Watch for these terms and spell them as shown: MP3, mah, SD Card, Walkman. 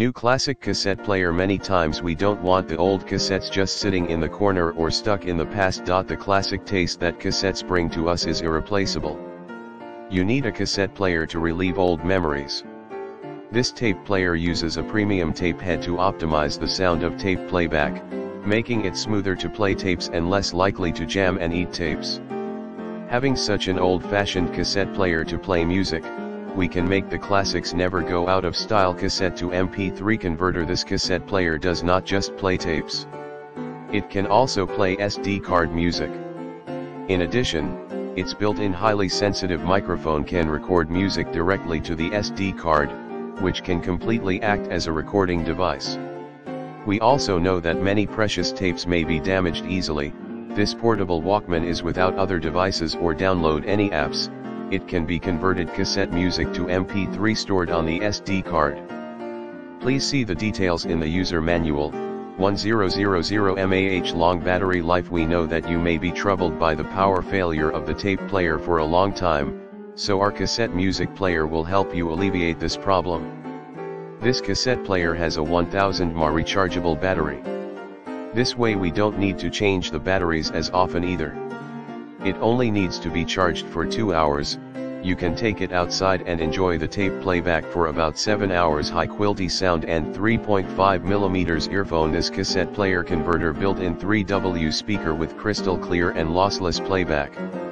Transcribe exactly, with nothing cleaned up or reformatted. New classic cassette player. Many times we don't want the old cassettes just sitting in the corner or stuck in the past. The classic taste that cassettes bring to us is irreplaceable. You need a cassette player to relieve old memories. This tape player uses a premium tape head to optimize the sound of tape playback, making it smoother to play tapes and less likely to jam and eat tapes. Having such an old-fashioned cassette player to play music, we can make the classics never go out of style. Cassette to M P three converter. This cassette player does not just play tapes. It can also play S D card music. In addition, its built-in highly sensitive microphone can record music directly to the S D card, which can completely act as a recording device. We also know that many precious tapes may be damaged easily. This portable Walkman is without other devices or download any apps. It can be converted cassette music to M P three stored on the S D card. Please see the details in the user manual. one thousand mAh long battery life. We know that you may be troubled by the power failure of the tape player for a long time, so our cassette music player will help you alleviate this problem. This cassette player has a one thousand milliamp hour rechargeable battery. This way we don't need to change the batteries as often either. It only needs to be charged for two hours, you can take it outside and enjoy the tape playback for about seven hours. High quality sound and three point five millimeter earphone. This cassette player converter built in three watt speaker with crystal clear and lossless playback.